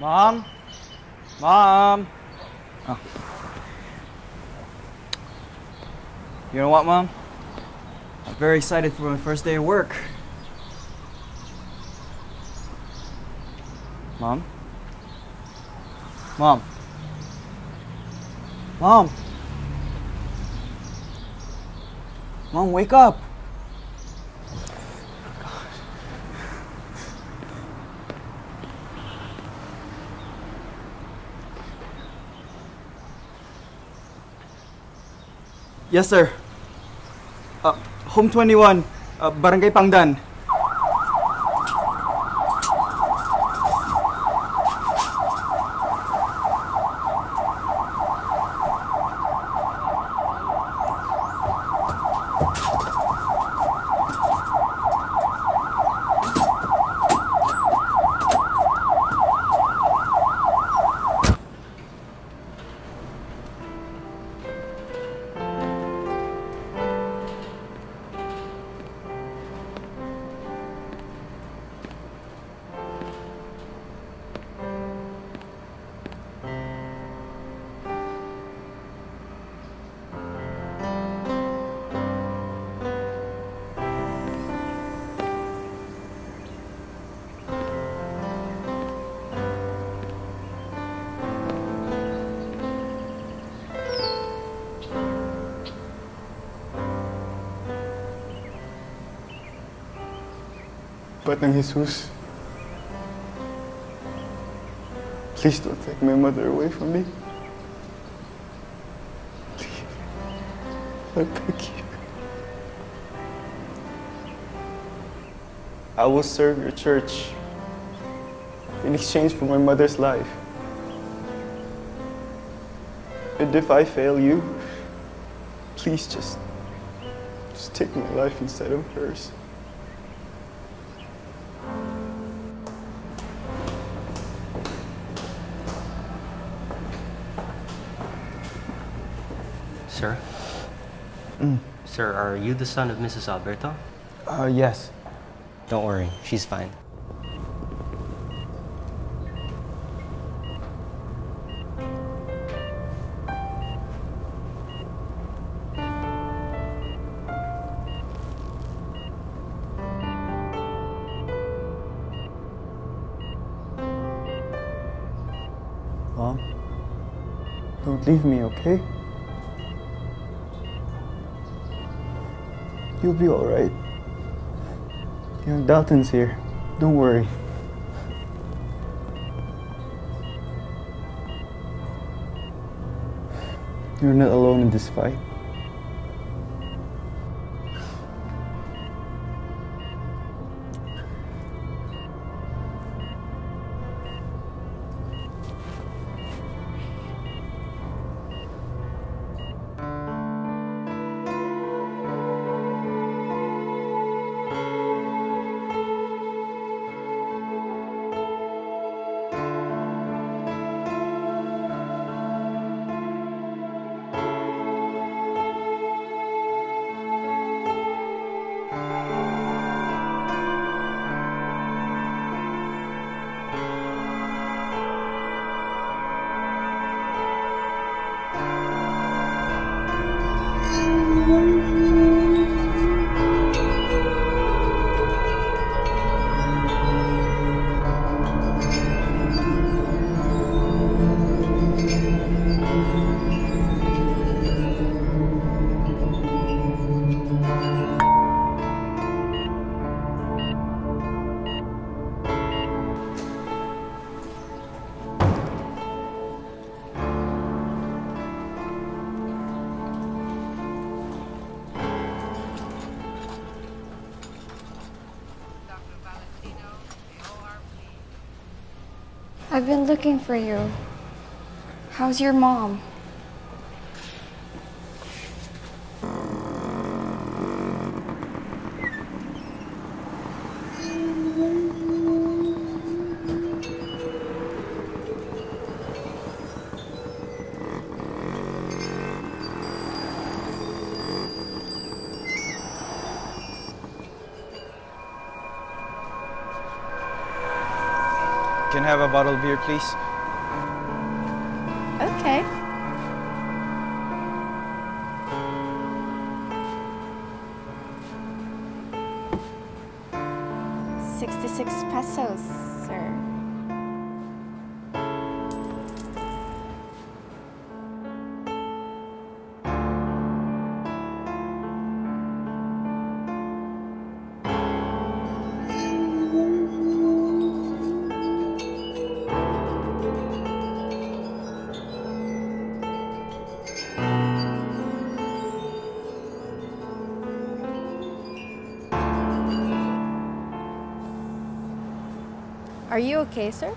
Mom? Mom? Oh. You know what, Mom? I'm very excited for my first day of work. Mom? Mom? Mom? Mom, wake up! Yes, sir. Home 21, Barangay Pangdan. But ng Jesus, please don't take my mother away from me. Please, I beg you. I will serve your church in exchange for my mother's life. And if I fail you, please just take my life instead of hers. Sir? Mm. Sir, are you the son of Mrs. Alberto? Yes. Don't worry, she's fine. Mom, don't leave me, okay? You'll be all right. Young Dalton's here. Don't worry. You're not alone in this fight. I've been looking for you. How's your mom? Can I have a bottle of beer, please? Okay. ₱66, sir. Are you okay, sir?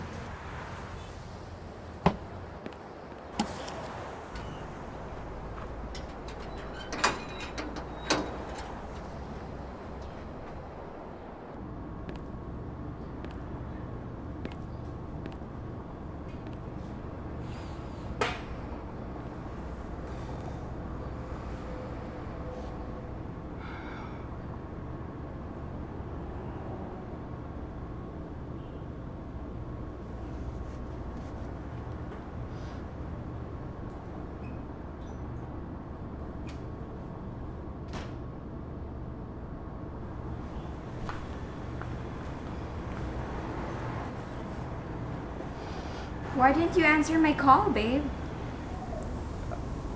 Why didn't you answer my call, babe?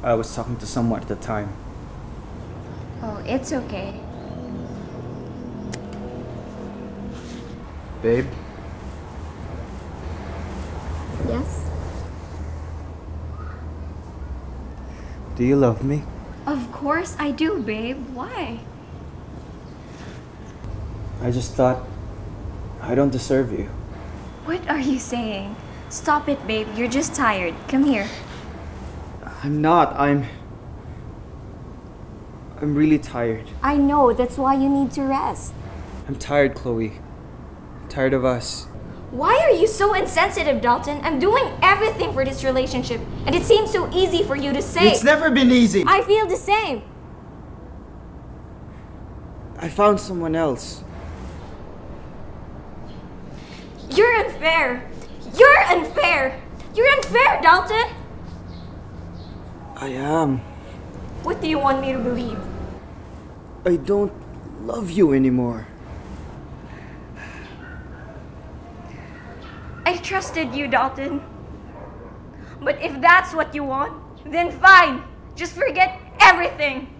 I was talking to someone at the time. Oh, it's okay. Babe? Yes? Do you love me? Of course I do, babe. Why? I just thought I don't deserve you. What are you saying? Stop it, babe. You're just tired. Come here. I'm not. I'm really tired. I know. That's why you need to rest. I'm tired, Chloe. I'm tired of us. Why are you so insensitive, Dalton? I'm doing everything for this relationship, and it seems so easy for you to say. It's never been easy. I feel the same. I found someone else. You're unfair. You're unfair! You're unfair, Dalton! I am. What do you want me to believe? I don't love you anymore. I trusted you, Dalton. But if that's what you want, then fine. Just forget everything.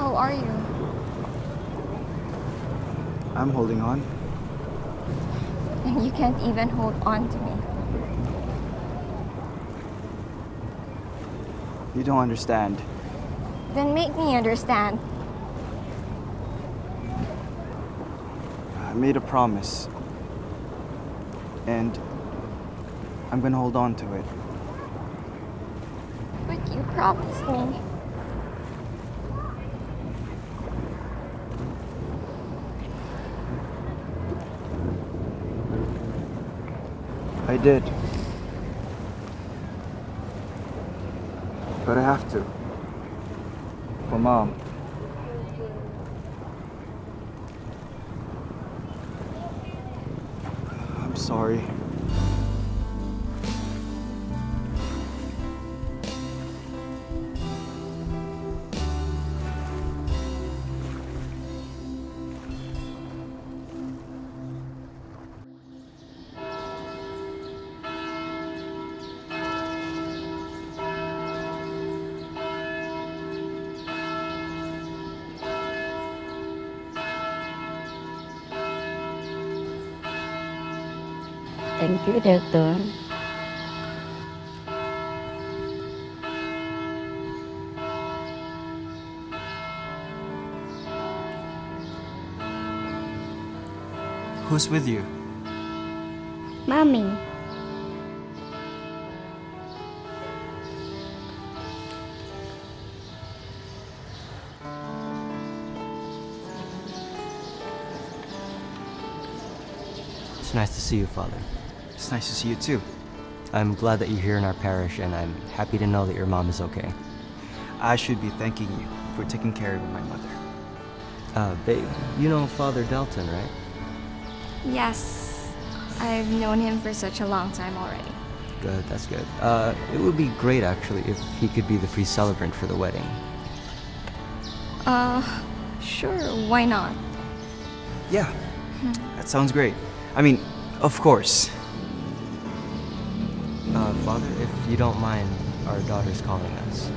How are you? I'm holding on. And you can't even hold on to me. You don't understand. Then make me understand. I made a promise. And I'm gonna hold on to it. But you promised me. I did. But I have to. For Mom. I'm sorry. Thank you, Doctor. Who's with you? Mommy. It's nice to see you, Father. It's nice to see you too. I'm glad that you're here in our parish, and I'm happy to know that your mom is okay. I should be thanking you for taking care of my mother. Babe, you know Father Dalton, right? Yes, I've known him for such a long time already. Good, that's good. It would be great, actually, if he could be the priest celebrant for the wedding. Sure, why not? Yeah, that sounds great. I mean, of course. Father, if you don't mind, our daughter's calling us.